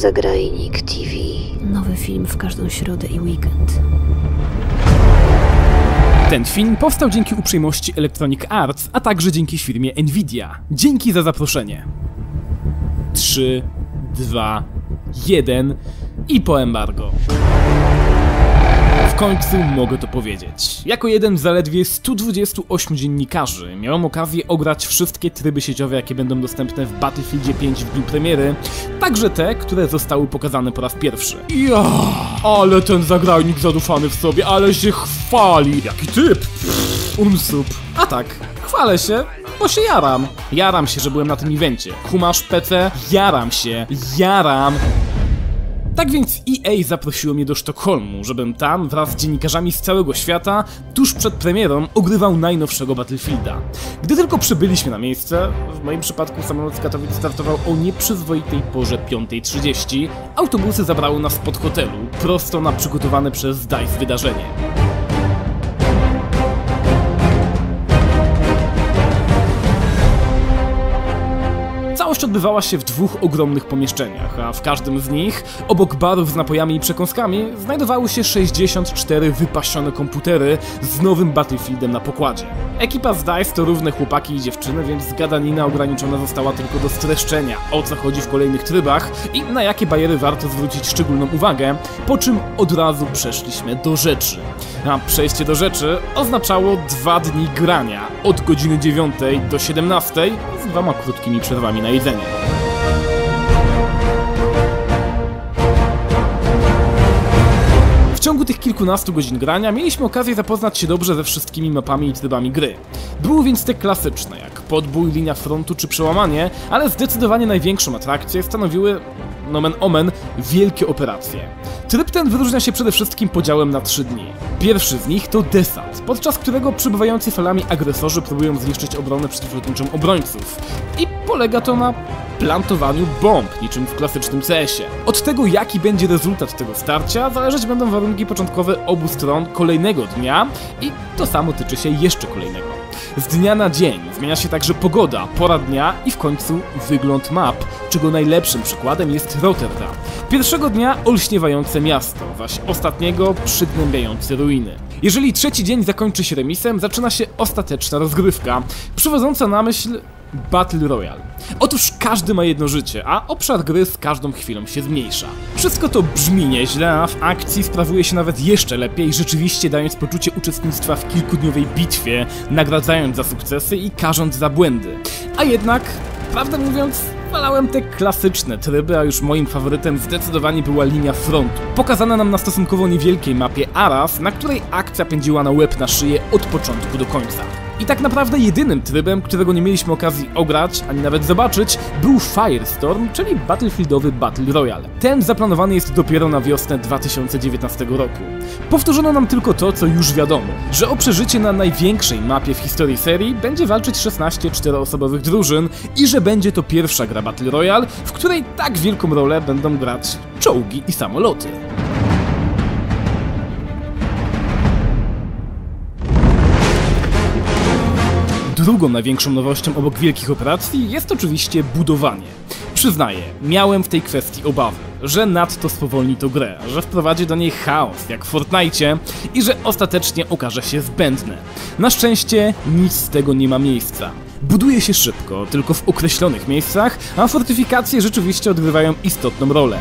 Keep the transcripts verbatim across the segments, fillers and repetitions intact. Zagrajnik T V. Nowy film w każdą środę i weekend. Ten film powstał dzięki uprzejmości Electronic Arts, a także dzięki firmie Nvidia. Dzięki za zaproszenie. trzy, dwa, jeden i po embargo. W końcu mogę to powiedzieć. Jako jeden z zaledwie stu dwudziestu ośmiu dziennikarzy miałem okazję ograć wszystkie tryby sieciowe, jakie będą dostępne w Battlefieldzie pięć w dniu premiery, także te, które zostały pokazane po raz pierwszy. Ja, ale ten zagrajnik zadufany w sobie, ale się chwali! Jaki typ! Pff, umsup. A tak, chwalę się, bo się jaram. Jaram się, że byłem na tym evencie. Kumasz, P C, jaram się, jaram... Tak więc E A zaprosiło mnie do Sztokholmu, żebym tam wraz z dziennikarzami z całego świata tuż przed premierą ogrywał najnowszego Battlefielda. Gdy tylko przybyliśmy na miejsce, w moim przypadku samolot z Katowic startował o nieprzyzwoitej porze piątej trzydzieści, autobusy zabrały nas pod hotelu, prosto na przygotowane przez DICE wydarzenie. Całość odbywała się w dwóch ogromnych pomieszczeniach, a w każdym z nich, obok barów z napojami i przekąskami, znajdowały się sześćdziesiąt cztery wypasione komputery z nowym Battlefieldem na pokładzie. Ekipa z DICE to równe chłopaki i dziewczyny, więc gadanina ograniczona została tylko do streszczenia, o co chodzi w kolejnych trybach i na jakie bariery warto zwrócić szczególną uwagę, po czym od razu przeszliśmy do rzeczy. A przejście do rzeczy oznaczało dwa dni grania, od godziny dziewiątej do siedemnastej, z dwoma krótkimi przerwami na jedzenie. W ciągu tych kilkunastu godzin grania mieliśmy okazję zapoznać się dobrze ze wszystkimi mapami i trybami gry. Były więc te klasyczne, jak podbój, linia frontu czy przełamanie, ale zdecydowanie największą atrakcję stanowiły, nomen omen, wielkie operacje. Tryb ten wyróżnia się przede wszystkim podziałem na trzy dni. Pierwszy z nich to desant, podczas którego przybywający falami agresorzy próbują zniszczyć obronę przeciwlotniczą obrońców. I polega to na plantowaniu bomb, niczym w klasycznym C S ie. Od tego, jaki będzie rezultat tego starcia, zależeć będą warunki początkowe obu stron kolejnego dnia i to samo tyczy się jeszcze kolejnego. Z dnia na dzień zmienia się także pogoda, pora dnia i w końcu wygląd map, czego najlepszym przykładem jest Rotterdam. Pierwszego dnia olśniewające miasto, zaś ostatniego przygnębiające ruiny. Jeżeli trzeci dzień zakończy się remisem, zaczyna się ostateczna rozgrywka, przywodząca na myśl Battle Royale. Otóż każdy ma jedno życie, a obszar gry z każdą chwilą się zmniejsza. Wszystko to brzmi nieźle, a w akcji sprawuje się nawet jeszcze lepiej, rzeczywiście dając poczucie uczestnictwa w kilkudniowej bitwie, nagradzając za sukcesy i karząc za błędy. A jednak, prawdę mówiąc, walałem te klasyczne tryby, a już moim faworytem zdecydowanie była linia frontu. Pokazana nam na stosunkowo niewielkiej mapie Aras, na której akcja pędziła na łeb na szyję od początku do końca. I tak naprawdę jedynym trybem, którego nie mieliśmy okazji ograć, ani nawet zobaczyć, był Firestorm, czyli battlefieldowy Battle Royale. Ten zaplanowany jest dopiero na wiosnę dwa tysiące dziewiętnastego roku. Powtórzono nam tylko to, co już wiadomo, że o przeżycie na największej mapie w historii serii będzie walczyć szesnaście czteroosobowych drużyn i że będzie to pierwsza gra Battle Royale, w której tak wielką rolę będą grać czołgi i samoloty. Drugą największą nowością obok wielkich operacji jest oczywiście budowanie. Przyznaję, miałem w tej kwestii obawy, że nadto spowolni to grę, że wprowadzi do niej chaos jak w Fortnite i że ostatecznie okaże się zbędne. Na szczęście nic z tego nie ma miejsca. Buduje się szybko, tylko w określonych miejscach, a fortyfikacje rzeczywiście odgrywają istotną rolę.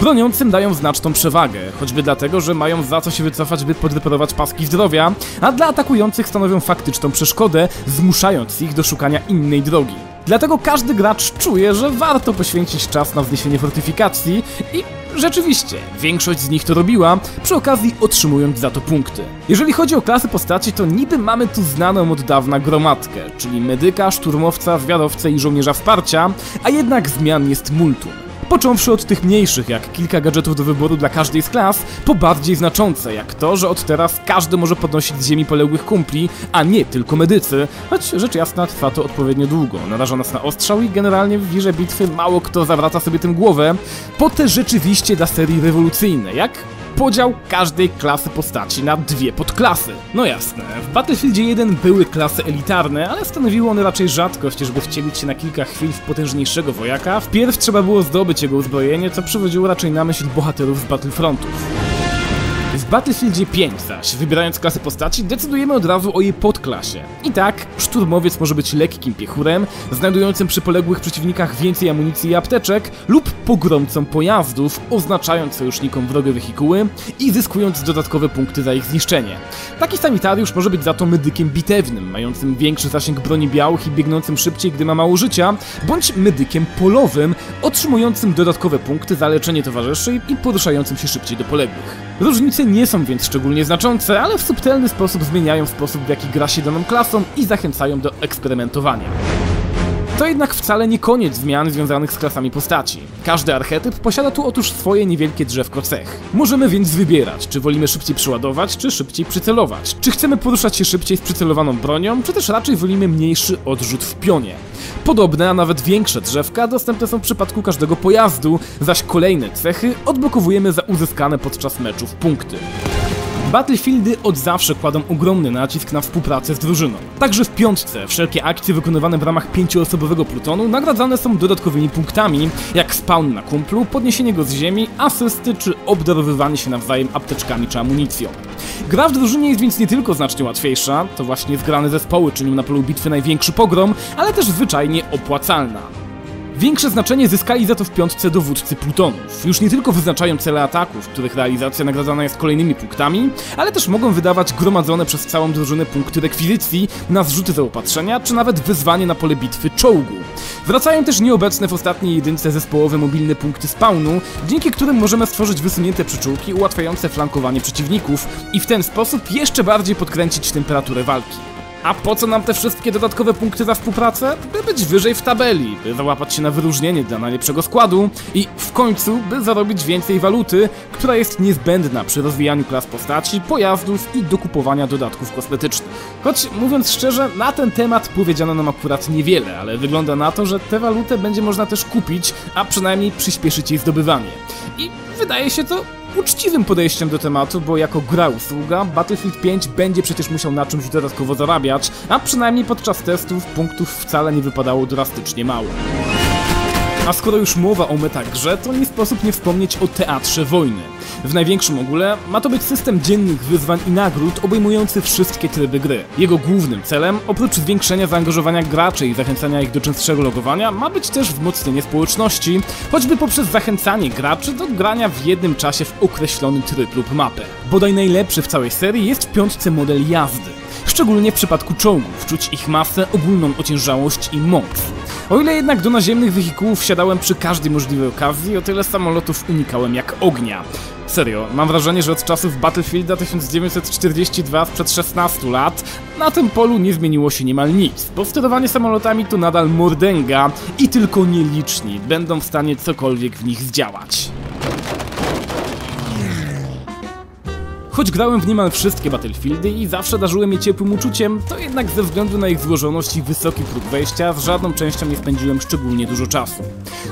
Broniącym dają znaczną przewagę, choćby dlatego, że mają za co się wycofać, by podreperować paski zdrowia, a dla atakujących stanowią faktyczną przeszkodę, zmuszając ich do szukania innej drogi. Dlatego każdy gracz czuje, że warto poświęcić czas na wzniesienie fortyfikacji i rzeczywiście, większość z nich to robiła, przy okazji otrzymując za to punkty. Jeżeli chodzi o klasy postaci, to niby mamy tu znaną od dawna gromadkę, czyli medyka, szturmowca, zwiadowcę i żołnierza wsparcia, a jednak zmian jest multum. Począwszy od tych mniejszych, jak kilka gadżetów do wyboru dla każdej z klas, po bardziej znaczące, jak to, że od teraz każdy może podnosić z ziemi poległych kumpli, a nie tylko medycy, choć rzecz jasna trwa to odpowiednio długo, naraża nas na ostrzał i generalnie w wirze bitwy mało kto zawraca sobie tym głowę, po te rzeczywiście dla serii rewolucyjne, jak podział każdej klasy postaci na dwie podklasy. No jasne, w Battlefieldzie jeden były klasy elitarne, ale stanowiły one raczej rzadkość, żeby wcielić się na kilka chwil w potężniejszego wojaka. Wpierw trzeba było zdobyć jego uzbrojenie, co przywodziło raczej na myśl bohaterów z Battlefrontów. W Battlefieldzie pięć zaś, wybierając klasę postaci, decydujemy od razu o jej podklasie. I tak, szturmowiec może być lekkim piechurem, znajdującym przy poległych przeciwnikach więcej amunicji i apteczek, lub pogromcą pojazdów, oznaczając sojusznikom wrogie wehikuły i zyskując dodatkowe punkty za ich zniszczenie. Taki sanitariusz może być za to medykiem bitewnym, mającym większy zasięg broni białych i biegnącym szybciej, gdy ma mało życia, bądź medykiem polowym, otrzymującym dodatkowe punkty za leczenie towarzyszy i poruszającym się szybciej do poległych. Różnice nie są więc szczególnie znaczące, ale w subtelny sposób zmieniają sposób, w jaki gra się daną klasą i zachęcają do eksperymentowania. To jednak wcale nie koniec zmian związanych z klasami postaci. Każdy archetyp posiada tu otóż swoje niewielkie drzewko cech. Możemy więc wybierać, czy wolimy szybciej przeładować, czy szybciej przycelować. Czy chcemy poruszać się szybciej z przycelowaną bronią, czy też raczej wolimy mniejszy odrzut w pionie. Podobne, a nawet większe drzewka dostępne są w przypadku każdego pojazdu, zaś kolejne cechy odblokowujemy za uzyskane podczas meczów punkty. Battlefieldy od zawsze kładą ogromny nacisk na współpracę z drużyną. Także w piątce wszelkie akcje wykonywane w ramach pięcioosobowego plutonu nagradzane są dodatkowymi punktami, jak spawn na kumplu, podniesienie go z ziemi, asysty czy obdarowywanie się nawzajem apteczkami czy amunicją. Gra w drużynie jest więc nie tylko znacznie łatwiejsza, to właśnie zgrane zespoły czynią na polu bitwy największy pogrom, ale też zwyczajnie opłacalna. Większe znaczenie zyskali za to w piątce dowódcy plutonów. Już nie tylko wyznaczają cele ataków, których realizacja nagradzana jest kolejnymi punktami, ale też mogą wydawać gromadzone przez całą drużynę punkty rekwizycji na zrzuty zaopatrzenia, czy nawet wezwanie na pole bitwy czołgu. Wracają też nieobecne w ostatniej jedynce zespołowe mobilne punkty spawnu, dzięki którym możemy stworzyć wysunięte przyczółki ułatwiające flankowanie przeciwników i w ten sposób jeszcze bardziej podkręcić temperaturę walki. A po co nam te wszystkie dodatkowe punkty za współpracę? By być wyżej w tabeli, by załapać się na wyróżnienie dla najlepszego składu i w końcu, by zarobić więcej waluty, która jest niezbędna przy rozwijaniu klas postaci, pojazdów i dokupowania dodatków kosmetycznych. Choć mówiąc szczerze, na ten temat powiedziano nam akurat niewiele, ale wygląda na to, że tę walutę będzie można też kupić, a przynajmniej przyspieszyć jej zdobywanie. I wydaje się to uczciwym podejściem do tematu, bo jako gra usługa Battlefield pięć będzie przecież musiał na czymś dodatkowo zarabiać, a przynajmniej podczas testów punktów wcale nie wypadało drastycznie mało. A skoro już mowa o metagrze, to nie sposób nie wspomnieć o teatrze wojny. W największym ogóle ma to być system dziennik wyzwań i nagród obejmujący wszystkie tryby gry. Jego głównym celem, oprócz zwiększenia zaangażowania graczy i zachęcania ich do częstszego logowania, ma być też wzmocnienie społeczności, choćby poprzez zachęcanie graczy do grania w jednym czasie w określony tryb lub mapę. Bodaj najlepszy w całej serii jest w piątce model jazdy. Szczególnie w przypadku czołgów czuć ich masę, ogólną ociężałość i moc. O ile jednak do naziemnych wehikułów wsiadałem przy każdej możliwej okazji, o tyle samolotów unikałem jak ognia. Serio, mam wrażenie, że od czasów Battlefielda tysiąc dziewięćset czterdziestego drugiego sprzed szesnastu lat na tym polu nie zmieniło się niemal nic, bo sterowanie samolotami to nadal mordęga i tylko nieliczni będą w stanie cokolwiek w nich zdziałać. Choć grałem w niemal wszystkie Battlefieldy i zawsze darzyłem je ciepłym uczuciem, to jednak ze względu na ich złożoność i wysoki próg wejścia z żadną częścią nie spędziłem szczególnie dużo czasu.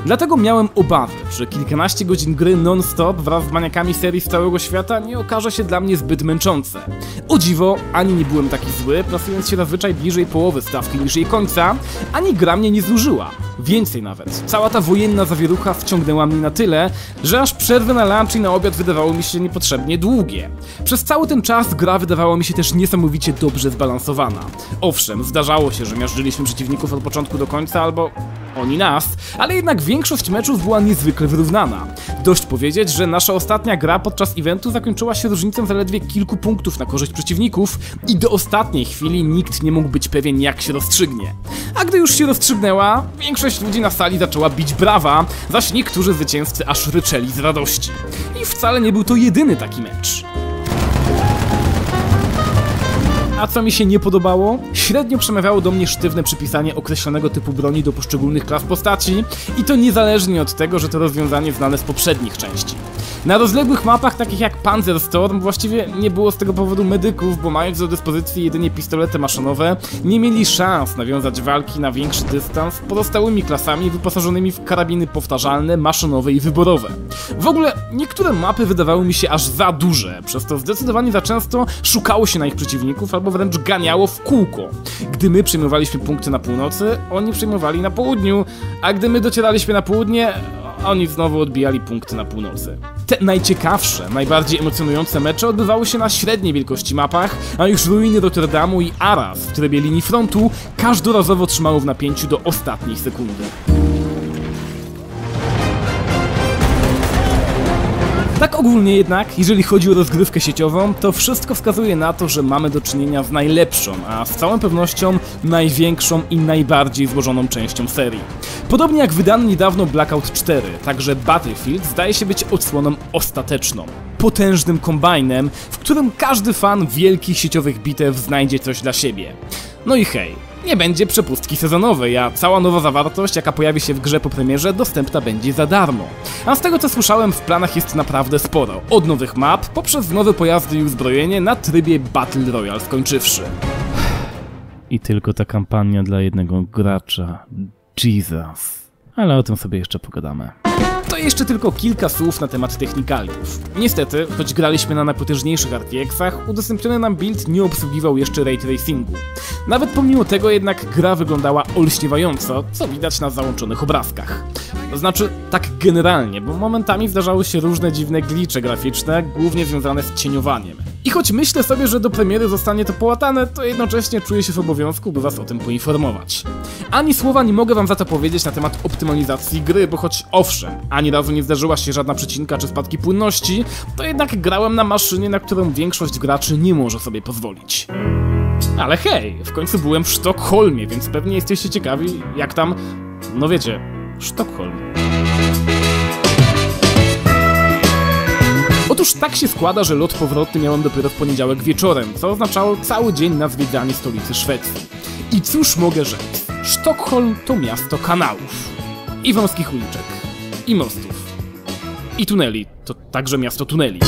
Dlatego miałem obawy, że kilkanaście godzin gry non-stop wraz z maniakami serii z całego świata nie okaże się dla mnie zbyt męczące. O dziwo, ani nie byłem taki zły, plasując się zazwyczaj bliżej połowy stawki niż jej końca, ani gra mnie nie znużyła. Więcej nawet, cała ta wojenna zawierucha wciągnęła mnie na tyle, że aż przerwy na lunch i na obiad wydawały mi się niepotrzebnie długie. Przez cały ten czas gra wydawała mi się też niesamowicie dobrze zbalansowana. Owszem, zdarzało się, że miażdżyliśmy przeciwników od początku do końca albo oni nas, ale jednak większość meczów była niezwykle wyrównana. Dość powiedzieć, że nasza ostatnia gra podczas eventu zakończyła się różnicą zaledwie kilku punktów na korzyść przeciwników i do ostatniej chwili nikt nie mógł być pewien, jak się rozstrzygnie. A gdy już się rozstrzygnęła, większość ludzi na sali zaczęła bić brawa, zaś niektórzy zwycięzcy aż ryczeli z radości. I wcale nie był to jedyny taki mecz. A co mi się nie podobało? Średnio przemawiało do mnie sztywne przypisanie określonego typu broni do poszczególnych klas postaci i to niezależnie od tego, że to rozwiązanie znane z poprzednich części. Na rozległych mapach takich jak Panzerstorm właściwie nie było z tego powodu medyków, bo mając do dyspozycji jedynie pistolety maszynowe, nie mieli szans nawiązać walki na większy dystans z pozostałymi klasami wyposażonymi w karabiny powtarzalne, maszynowe i wyborowe. W ogóle niektóre mapy wydawały mi się aż za duże, przez to zdecydowanie za często szukało się na ich przeciwników albo wręcz ganiało w kółko. Gdy my przejmowaliśmy punkty na północy, oni przejmowali na południu, a gdy my docieraliśmy na południe, oni znowu odbijali punkty na północy. Te najciekawsze, najbardziej emocjonujące mecze odbywały się na średniej wielkości mapach, a już ruiny Rotterdamu i Aras w trybie linii frontu każdorazowo trzymały w napięciu do ostatniej sekundy. Tak ogólnie jednak, jeżeli chodzi o rozgrywkę sieciową, to wszystko wskazuje na to, że mamy do czynienia z najlepszą, a z całą pewnością największą i najbardziej złożoną częścią serii. Podobnie jak wydany niedawno Blackout cztery, także Battlefield zdaje się być odsłoną ostateczną. Potężnym kombajnem, w którym każdy fan wielkich sieciowych bitew znajdzie coś dla siebie. No i hej, nie będzie przepustki sezonowej, a cała nowa zawartość, jaka pojawi się w grze po premierze, dostępna będzie za darmo. A z tego co słyszałem, w planach jest naprawdę sporo. Od nowych map, poprzez nowe pojazdy i uzbrojenie na trybie Battle Royale skończywszy. I tylko ta kampania dla jednego gracza. Jesus. Ale o tym sobie jeszcze pogadamy. To jeszcze tylko kilka słów na temat technikaliów. Niestety, choć graliśmy na najpotężniejszych R T X-ach, udostępniony nam build nie obsługiwał jeszcze ray tracingu. Nawet pomimo tego jednak gra wyglądała olśniewająco, co widać na załączonych obrazkach. To znaczy, tak generalnie, bo momentami zdarzały się różne dziwne glicze graficzne, głównie związane z cieniowaniem. I choć myślę sobie, że do premiery zostanie to połatane, to jednocześnie czuję się w obowiązku, by was o tym poinformować. Ani słowa nie mogę wam za to powiedzieć na temat optymalizacji gry, bo choć owszem, ani razu nie zdarzyła się żadna przecinka czy spadki płynności, to jednak grałem na maszynie, na którą większość graczy nie może sobie pozwolić. Ale hej, w końcu byłem w Sztokholmie, więc pewnie jesteście ciekawi, jak tam, no wiecie, Sztokholm. Otóż tak się składa, że lot powrotny miałem dopiero w poniedziałek wieczorem, co oznaczało cały dzień na zwiedzanie stolicy Szwecji. I cóż mogę rzec, Sztokholm to miasto kanałów. I wąskich uliczek. I mostów. I tuneli. To także miasto tuneli.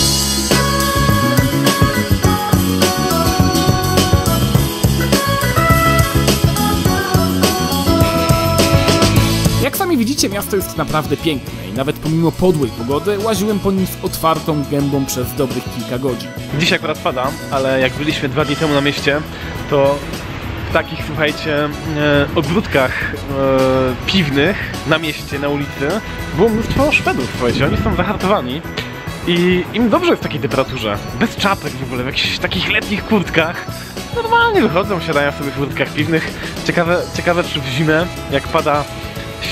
Jak sami widzicie, miasto jest naprawdę piękne i nawet pomimo podłej pogody łaziłem po nim z otwartą gębą przez dobrych kilka godzin. Dzisiaj akurat padam, ale jak byliśmy dwa dni temu na mieście, to w takich, słuchajcie, ogródkach piwnych na mieście, na ulicy było mnóstwo Szwedów, słuchajcie, oni są zahartowani i im dobrze jest w takiej temperaturze, bez czapek w ogóle, w jakichś takich letnich kurtkach. Normalnie wychodzą, siadają sobie w kurtkach piwnych. Ciekawe, ciekawe czy w zimę, jak pada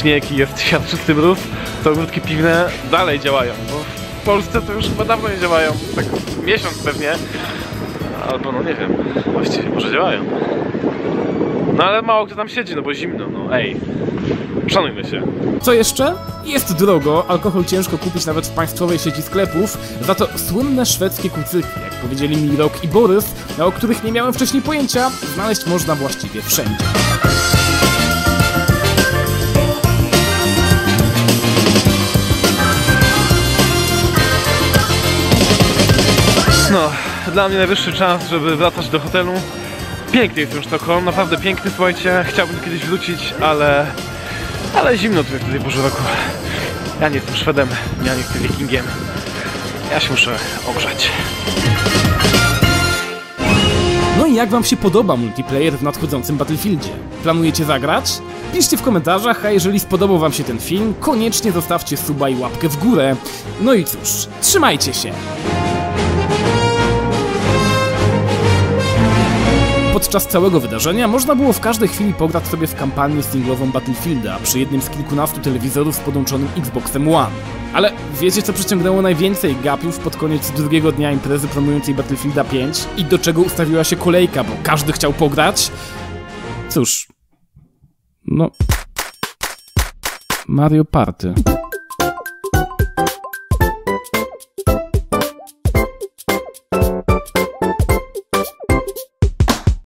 śnieg i jest siarczysty mróz, to ogródki piwne dalej działają, bo w Polsce to już chyba dawno nie działają, tak miesiąc pewnie, albo no nie wiem, właściwie może działają. No ale mało kto tam siedzi, no bo zimno, no ej, szanujmy się. Co jeszcze? Jest drogo, alkohol ciężko kupić nawet w państwowej sieci sklepów, za to słynne szwedzkie kucyki, jak powiedzieli mi Rok i Borys, o których nie miałem wcześniej pojęcia, znaleźć można właściwie wszędzie. No, dla mnie najwyższy czas, żeby wracać do hotelu. Piękny jest już Sztokholm, naprawdę piękny, słuchajcie. Chciałbym kiedyś wrócić, ale... ale zimno tu jest tutaj po roku. Ja nie jestem Szwedem, ja nie jestem Wikingiem. Ja się muszę ogrzać. No i jak wam się podoba multiplayer w nadchodzącym Battlefieldzie? Planujecie zagrać? Piszcie w komentarzach, a jeżeli spodobał wam się ten film, koniecznie zostawcie suba i łapkę w górę. No i cóż, trzymajcie się! Podczas całego wydarzenia można było w każdej chwili pograć sobie w kampanię singlową Battlefielda przy jednym z kilkunastu telewizorów z podłączonym Xboxem One. Ale wiecie co przyciągnęło najwięcej gapiów pod koniec drugiego dnia imprezy promującej Battlefielda pięć i do czego ustawiła się kolejka, bo każdy chciał pograć? Cóż... no... Mario Party.